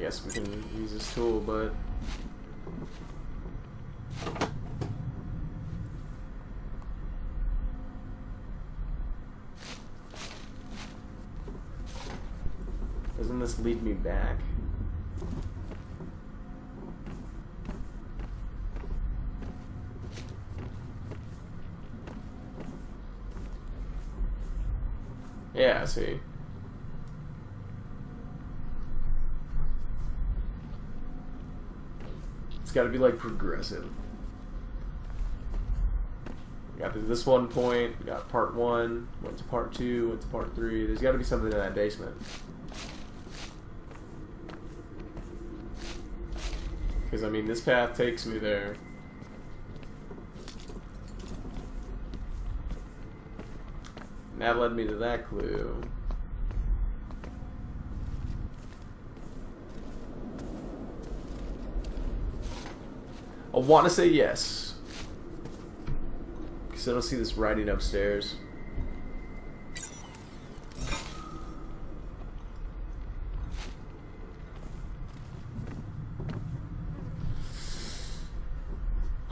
guess we can use this tool, but doesn't this lead me back? Yeah, I see. It's gotta be like progressive. We got to this one point, we got part one, went to part two, went to part three. There's gotta be something in that basement. Because, I mean, this path takes me there. And that led me to that clue. I want to say yes. Because I don't see this writing upstairs.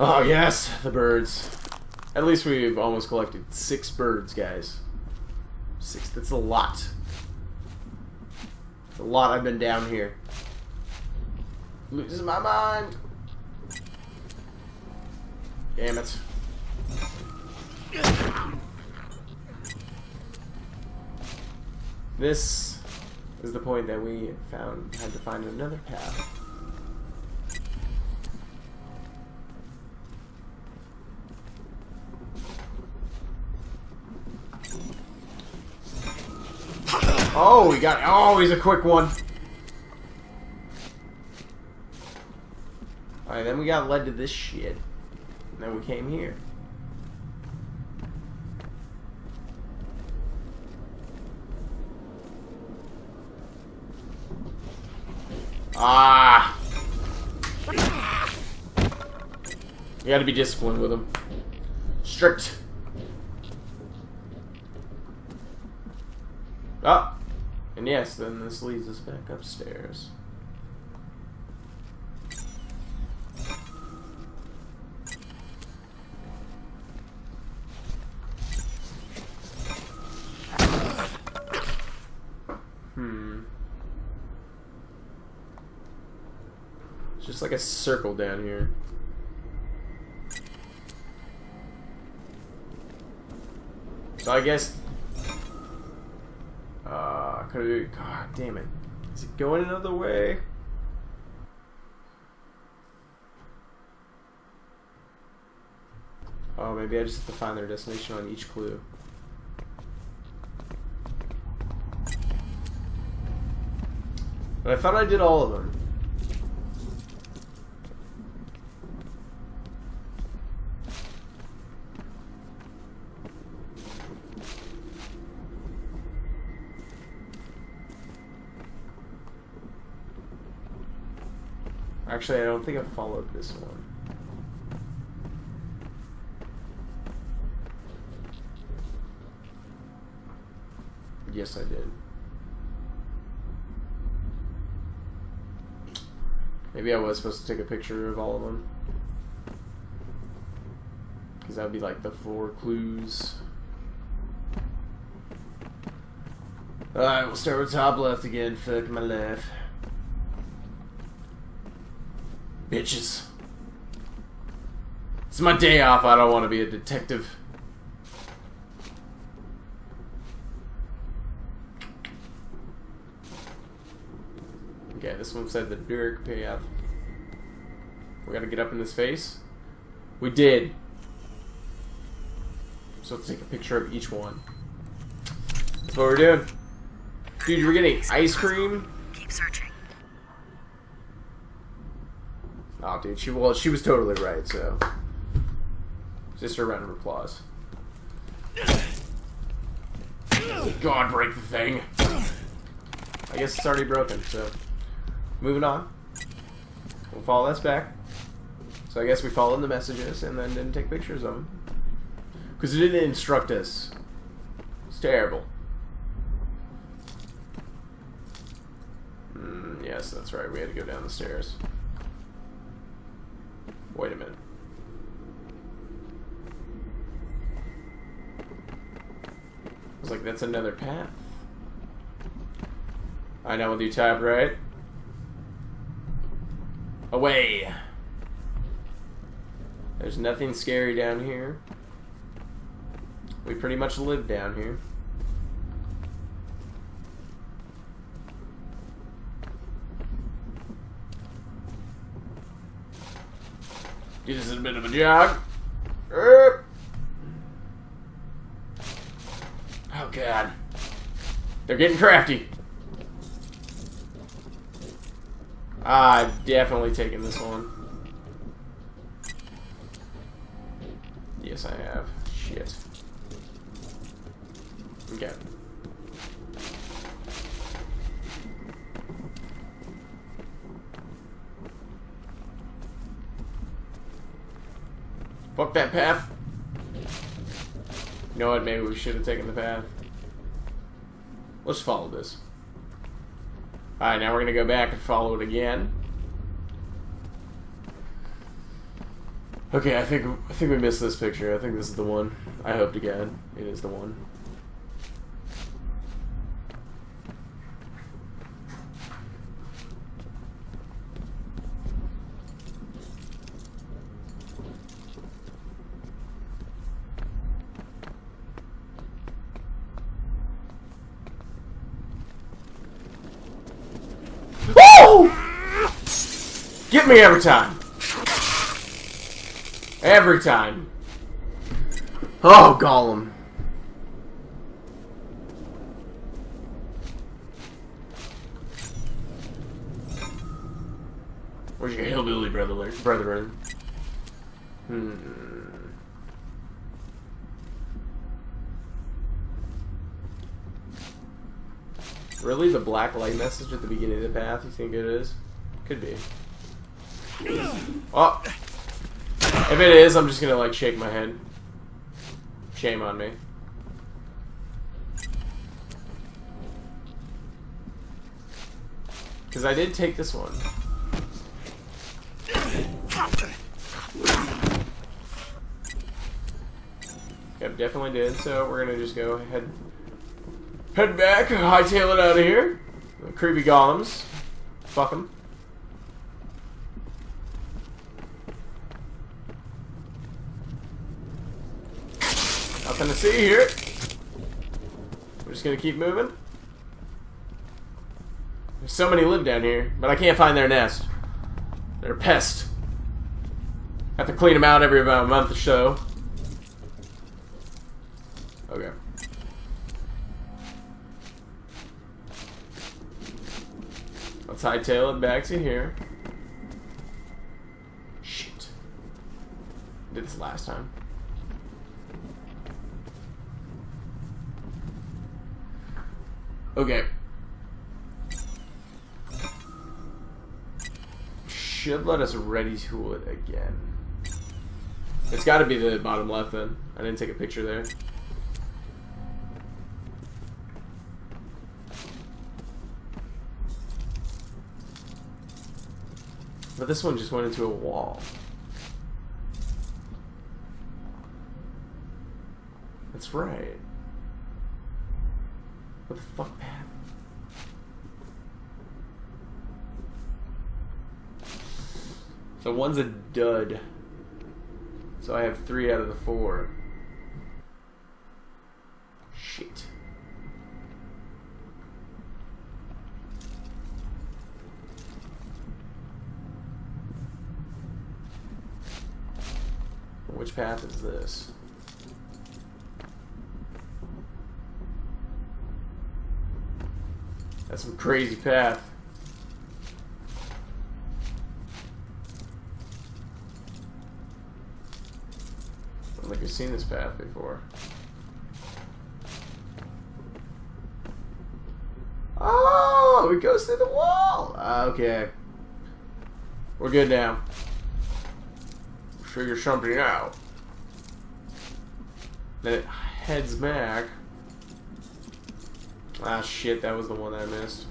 Oh yes, the birds. At least we've almost collected 6 birds, guys. 6, that's a lot. It's a lot I've been down here. Losing my mind. Damn it. This is the point that we found, had to find another path. Oh, we got always a quick one. Alright, then we got led to this shit. And then we came here. Ah! You gotta be disciplined with them. Strict. Ah! And yes, then this leads us back upstairs. It's just like a circle down here. So I guess... God damn it. Is it going another way? Oh, maybe I just have to find their destination on each clue. But I thought I did all of them. Actually, I don't think I followed this one. Yes, I did. Maybe I was supposed to take a picture of all of them. Because that would be like the 4 clues. Alright, we'll start with top left again. Fuck my life. Bitches. It's my day off. I don't want to be a detective. Okay, this one said the direct path. We gotta get up in this face. We did. So let's take a picture of each one. That's what we're doing. Dude, we're getting ice cream. Keep searching. Oh, dude, she was totally right, so just a round of applause. God, break the thing. I guess it's already broken, so moving on. We'll follow this back. So I guess we followed the messages and then didn't take pictures of them. Because it didn't instruct us. It's terrible. Yes, that's right. We had to go down the stairs. Wait a minute. I was like, that's another path. I know with you tap right. Away! There's nothing scary down here. We pretty much live down here. Dude, this is a bit of a jog. Oh god. They're getting crafty. I've definitely taken this one. Yes, I have. Shit. Okay. Fuck that path. You know what? Maybe we should have taken the path. Let's follow this. Alright, now we're gonna go back and follow it again. Okay, I think we missed this picture. I think this is the one. I hope to God it is the one. Get me every time. Every time. Oh, Gollum. Where's your hillbilly brethren? Really, the black light message at the beginning of the path? You think it is? Could be. Oh! If it is, I'm just gonna like shake my head. Shame on me. Because I did take this one. Yep, definitely did, so we're gonna just go ahead. Head back, hightail it out of here. The creepy golems. Fuck them. Nothing to see here. We're just gonna keep moving. There's so many live down here, but I can't find their nest. They're a pest. Have to clean them out every about a month or so. Okay. Let's hightail it back to here. Shit. Did this last time. Okay. Should let us ready tool it again. It's gotta be the bottom left then. I didn't take a picture there. But this one just went into a wall. That's right. What the fuck, man? So one's a dud. So I have 3 out of the 4. Shit. Which path is this? That's some crazy path. I don't think I've seen this path before. Oh, it goes through the wall! Okay. We're good now. Figure something out. Then it heads back. Ah, shit, that was the one that I missed.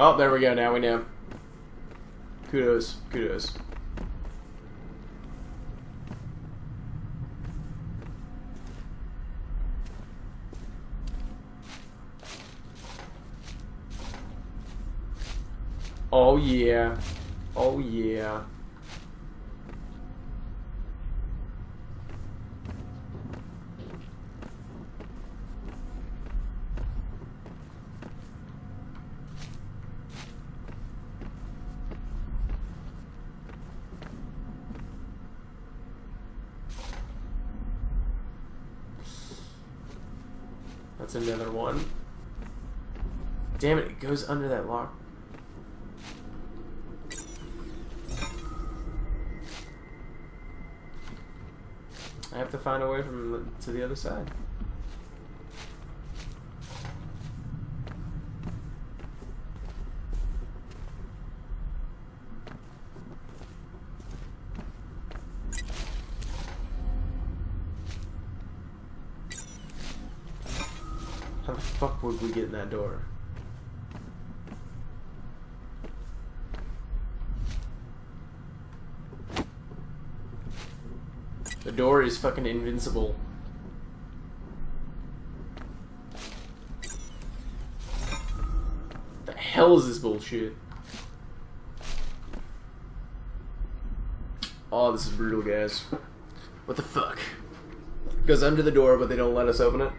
Oh, there we go. Now we know. Kudos. Kudos. Oh, yeah. Oh, yeah. That's another one. Damn it, it goes under that lock. I have to find a way from to the other side. How the fuck would we get in that door? The door is fucking invincible. The hell is this bullshit? Oh, this is brutal, guys. What the fuck? It goes under the door, but they don't let us open it.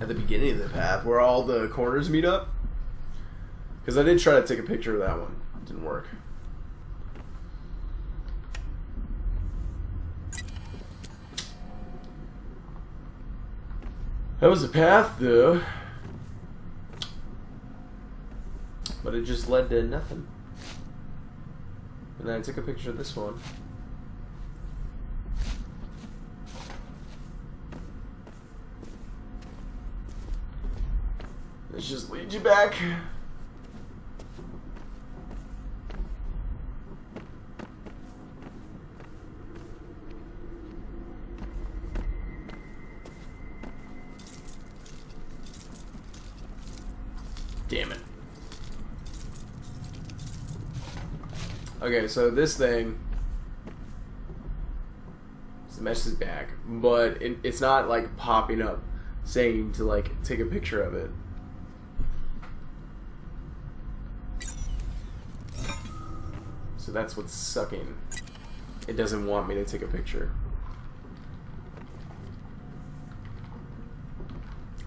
At the beginning of the path, where all the corners meet up. Because I did try to take a picture of that one. It didn't work. That was the path, though. But it just led to nothing. And then I took a picture of this one. This just leads you back. Damn it. Okay, so this thing, the mesh is back, but it's not like popping up saying to like take a picture of it. So that's what's sucking. It doesn't want me to take a picture.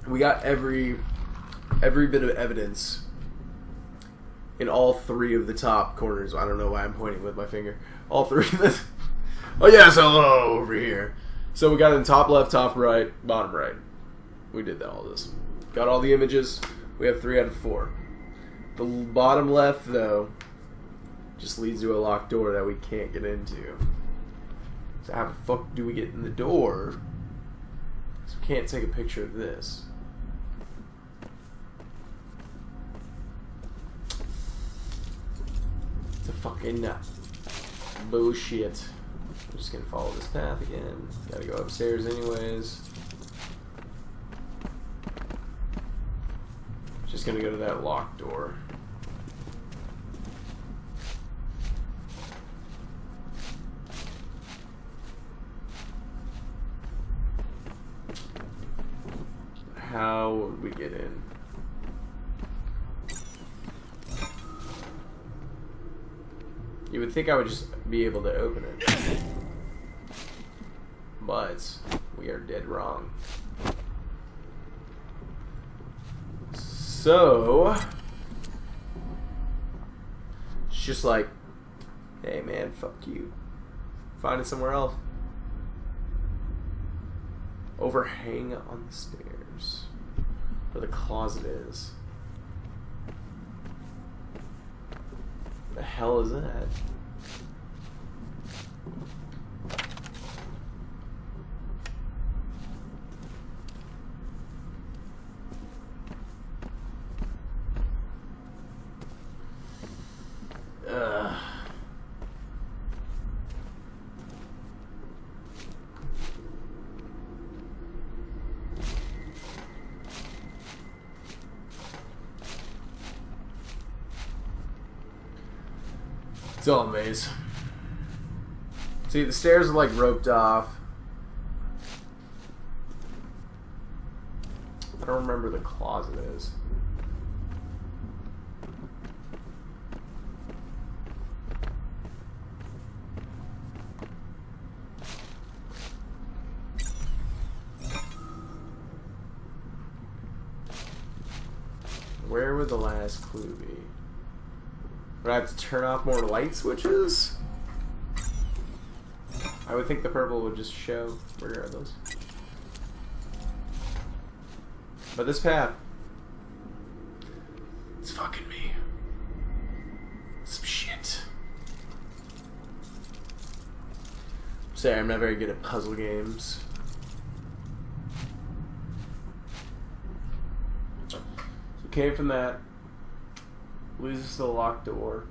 We got every bit of evidence in all three of the top corners. I don't know why I'm pointing with my finger. All three of this. Oh yes, hello over here. So we got in top left, top right, bottom right. We did that, all this. Got all the images. We have 3 out of 4. The bottom left though just leads to a locked door that we can't get into. So how the fuck do we get in the door? So we can't take a picture of this. It's a fucking bullshit. I'm just gonna follow this path again. Gotta go upstairs anyways. Just gonna go to that locked door. How would we get in? You would think I would just be able to open it. But we are dead wrong. So it's just like, hey man, fuck you. Find it somewhere else. Overhang on the stairs. Where the closet is. The hell is that? It's all a maze. See, the stairs are like roped off. I don't remember the closet is. Where would the last clue be? Would I have to turn off more light switches? I would think the purple would just show. Where are those? But this path, it's fucking me. Some shit. Sorry, I'm not very good at puzzle games. So came from that. Leads us to the locked door.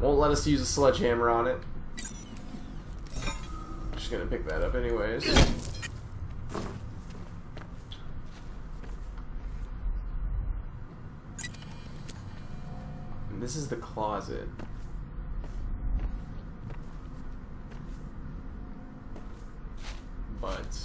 Won't let us use a sledgehammer on it. Just gonna pick that up anyways. And this is the closet. But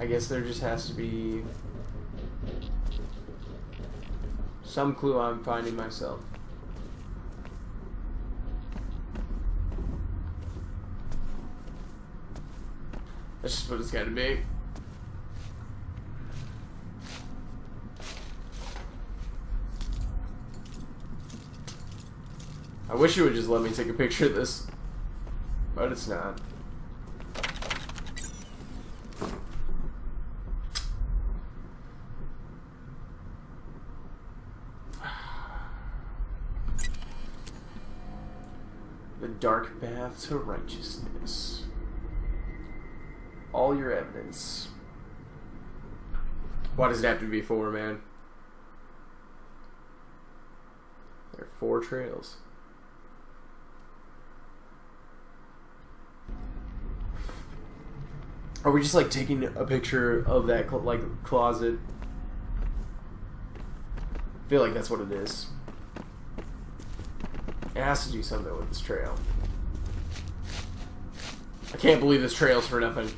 I guess there just has to be some clue I'm finding myself. That's just what it's gotta be. I wish you would just let me take a picture of this, but it's not. Dark path to righteousness. All your evidence. Why does it have to be four, man? There are four trails. Are we just like taking a picture of that closet? I feel like that's what it is. It has to do something with this trail. I can't believe this trail's for nothing.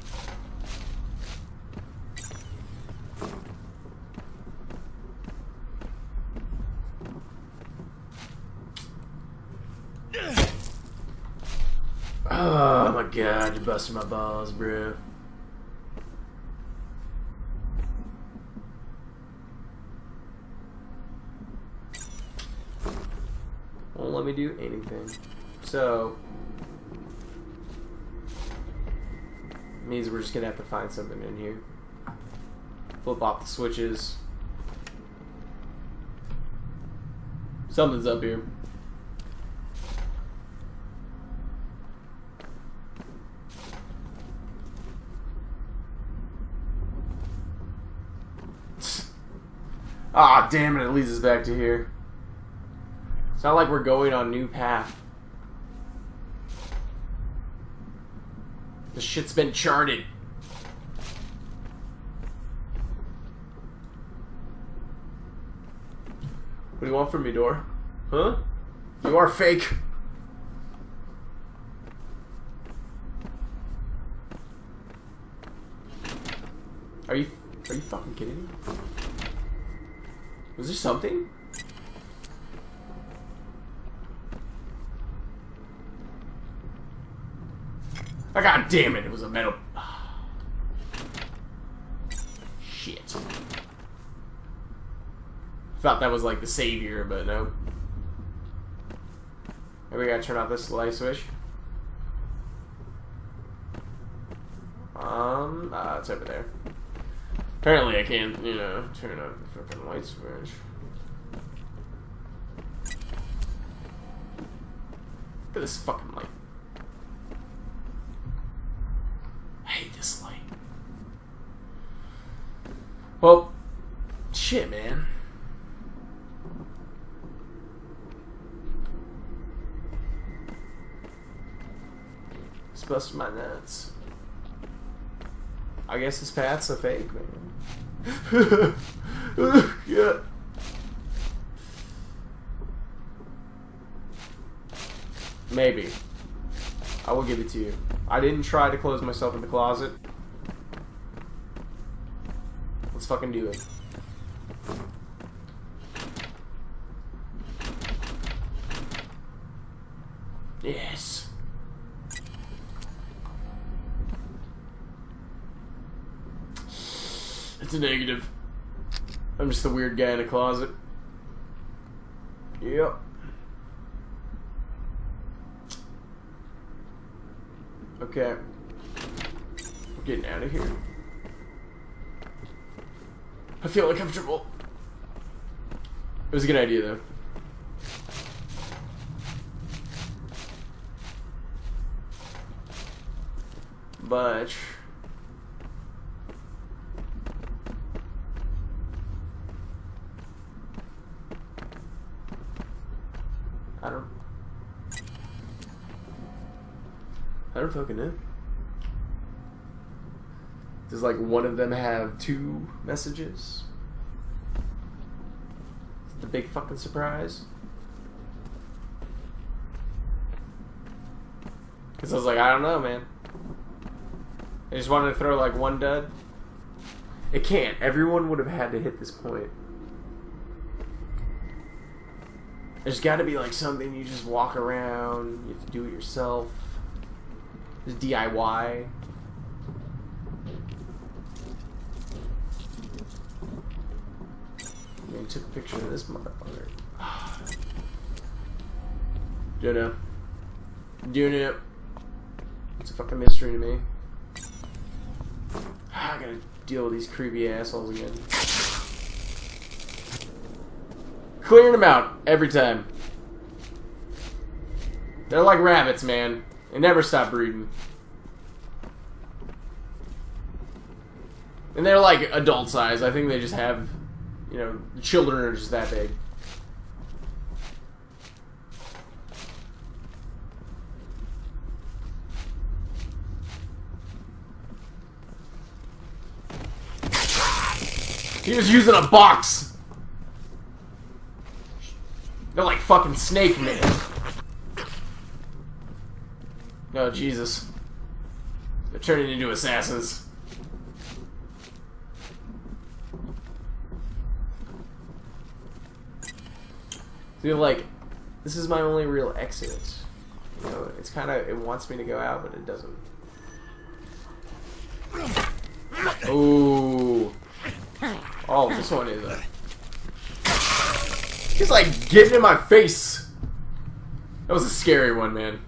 Oh my god, you busted my balls, bro. Let me do anything, so it means we're just gonna have to find something in here. Flip off the switches. Something's up here. Ah, damn it! It leads us back to here. It's not like we're going on new path. The shit's been charted. What do you want from me, door? Huh? You are fake. Are you fucking kidding me? Was there something? Oh, god damn it, it was a metal. Shit. Thought that was like the savior, but no. Maybe we gotta turn off this light switch. It's over there. Apparently I can't, you know, turn off the fucking light switch. Look at this fucking light. Well, shit, man. It's busting my nuts. I guess this path's a fake, man. Yeah. Maybe. I will give it to you. I didn't try to close myself in the closet. Let's fucking do it. Yes. It's a negative. I'm just the weird guy in a closet. Yep. Okay. We're getting out of here. I feel uncomfortable. It was a good idea, though. But I don't fucking know. Does like one of them have two messages? It's the big fucking surprise. Cause I was like, I don't know, man. I just wanted to throw like one dud. It can't. Everyone would have had to hit this point. There's got to be like something you just walk around. You have to do it yourself. There's DIY. I took a picture of this motherfucker. Dunno. Dunno. It's a fucking mystery to me. I gotta deal with these creepy assholes again. Clearing them out every time. They're like rabbits, man. They never stop breeding. And they're like adult size. I think they just have, you know, the children are just that big. He was using a box. They're like fucking snake men. Oh Jesus. They're turning into assassins. They're like, this is my only real exit. You know, it's kinda, it wants me to go out, but it doesn't. Ooh. Oh, this one is a... He's like getting in my face. That was a scary one, man.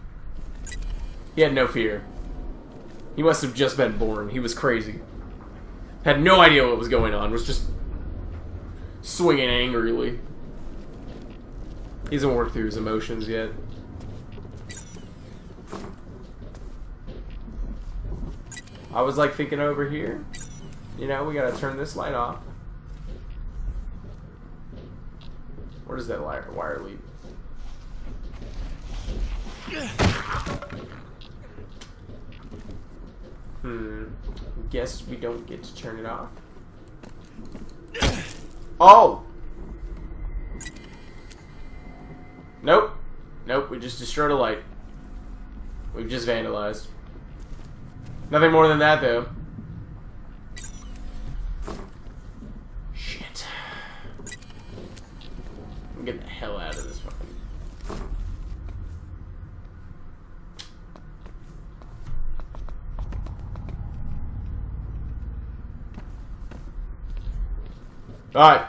He had no fear. He must have just been born. He was crazy. Had no idea what was going on. Was just swinging angrily. He hasn't worked through his emotions yet. I was like thinking over here. You know, we gotta turn this light off. Where does that wire lead? Hmm. Guess we don't get to turn it off. Oh! Nope. Nope, we just destroyed a light. We've just vandalized. Nothing more than that, though. Shit. Get the hell out of this fucking... Alright.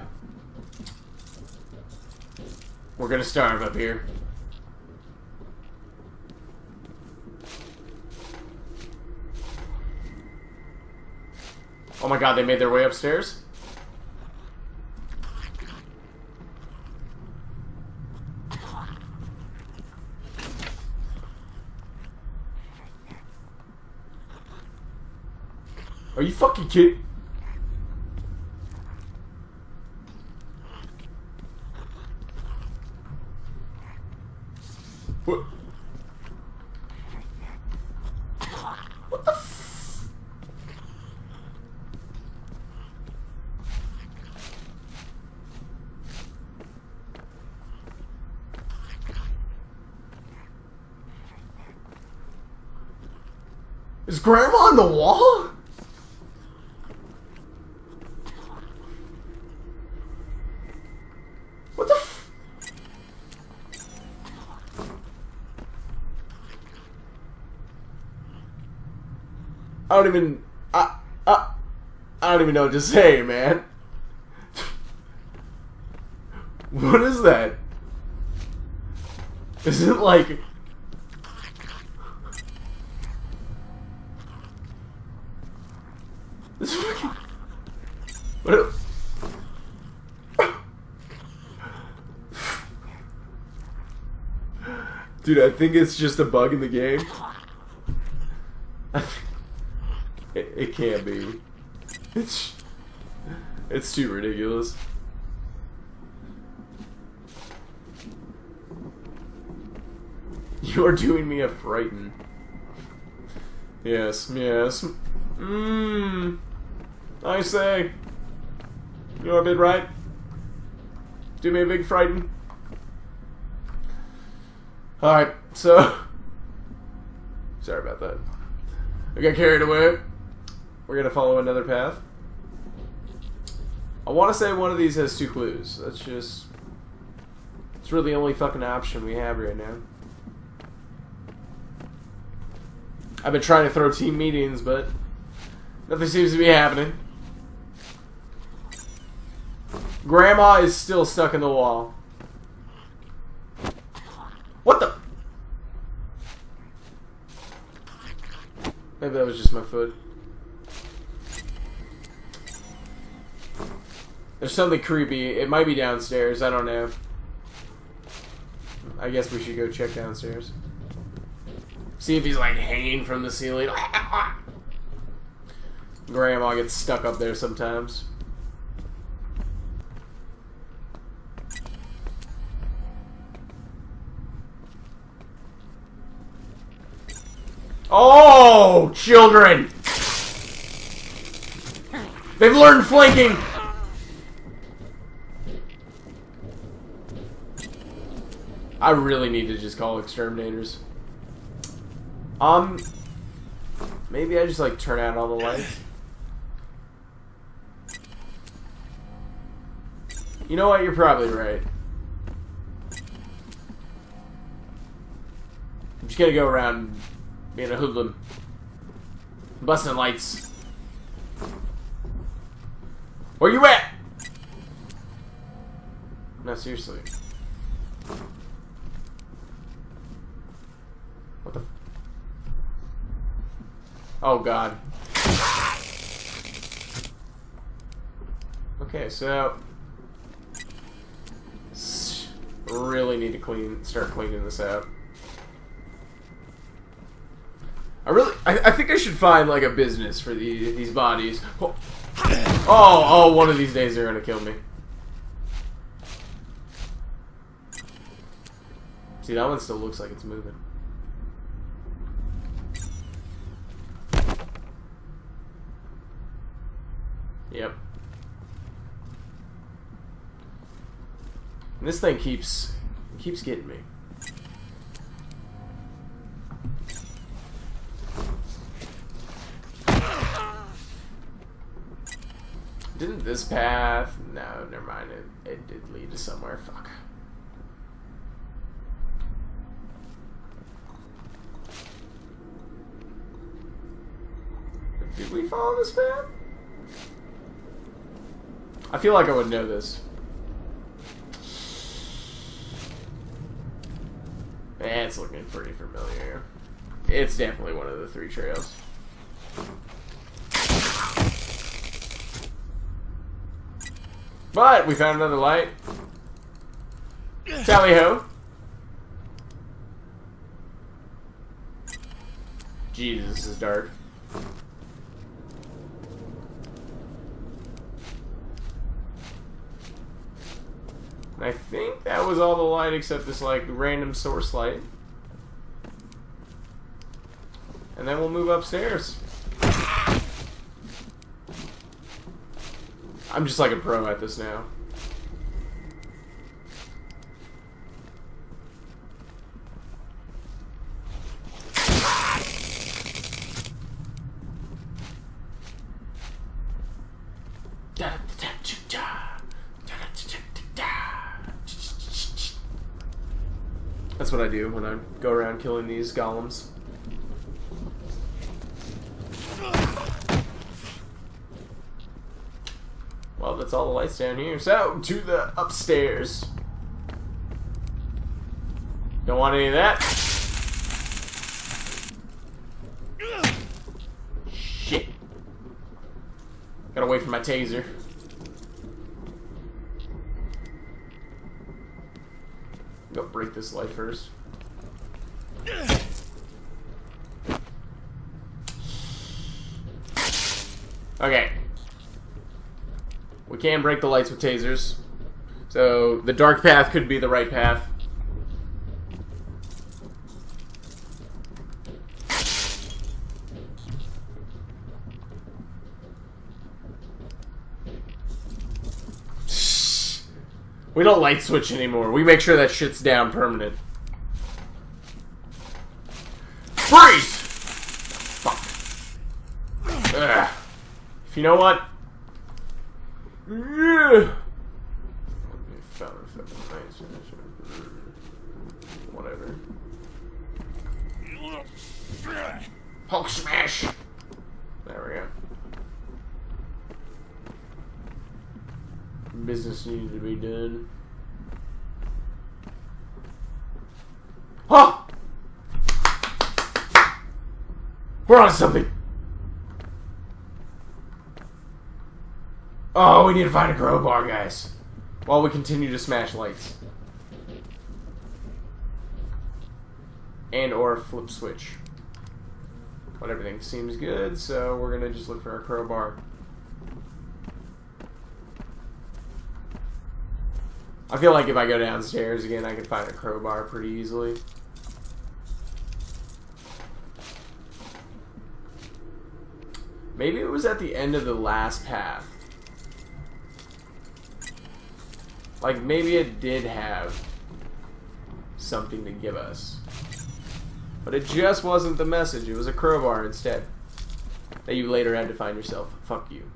We're gonna starve up here. Oh my god, they made their way upstairs? Are you fucking kidding? What? Is Grandma on the wall? What the f- I don't even know what to say, man. What is that? Is it like... This fucking... What? Dude, I think it's just a bug in the game. It can't be. It's too ridiculous. You are doing me a frighten. Yes, yes. Mmm. I say. You're a bit right. Do me a big frighten. Alright, so. Sorry about that. I got carried away. We're gonna follow another path. I want to say one of these has two clues. That's just. It's really the only fucking option we have right now. I've been trying to throw team meetings, but nothing seems to be happening. Grandma is still stuck in the wall. What the? Maybe that was just my foot. There's something creepy. It might be downstairs. I don't know. I guess we should go check downstairs. See if he's like hanging from the ceiling. Grandma gets stuck up there sometimes. Oh, children! They've learned flanking! I really need to just call exterminators. Maybe I just like turn out all the lights. You know what? You're probably right. I'm just gonna go around being a hoodlum, busting lights. Where you at? No, seriously. What the? Oh God. Okay, so really need to start cleaning this out. I think I should find like a business for these bodies. Oh, one of these days they're gonna kill me. See, that one still looks like it's moving. Yep. And this thing keeps getting me. Didn't this path? No, never mind. It did lead to somewhere. Fuck. Did we follow this path? I feel like I would know this. It's looking pretty familiar. It's definitely one of the three trails. But we found another light. Tally ho. Jesus, this is dark. I think that was all the light except this like random source light. And then we'll move upstairs. I'm just like a pro at this now. That's what I do when I go around killing these golems. Well, that's all the lights down here. So, to the upstairs. Don't want any of that. Shit. Gotta wait for my taser. Go break this light first. Okay. We can break the lights with tasers. So, the dark path could be the right path. We don't light switch anymore. We make sure that shit's down permanent. Freeze! Fuck. Ugh. If you know what? Whatever. Hulk smash! There we go. Business needed to be done. Huh! We're on something! Oh, we need to find a crowbar, guys. While we continue to smash lights. And or a flip switch. But everything seems good, so we're gonna just look for a crowbar. I feel like if I go downstairs again, I can find a crowbar pretty easily. Maybe it was at the end of the last path. Like, maybe it did have something to give us. But it just wasn't the message. It was a crowbar instead. That you later had to find yourself. Fuck you.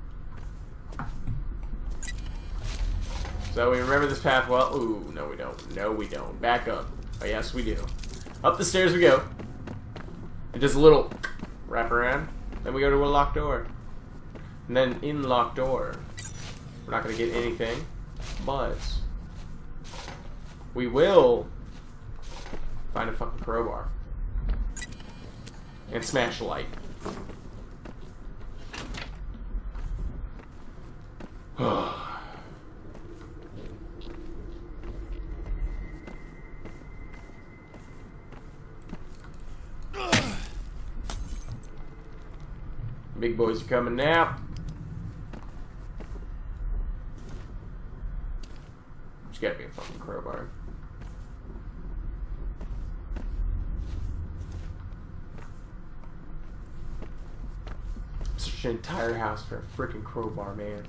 So we remember this path well. Ooh, no we don't. No we don't. Back up. Oh yes we do. Up the stairs we go. It does a little wrap around. Then we go to a locked door. And then in locked door. We're not going to get anything. But we will find a fucking crowbar. And smash a light. Oh. Big boys are coming now. There's gotta be a fucking crowbar. Such an entire house for a freaking crowbar, man.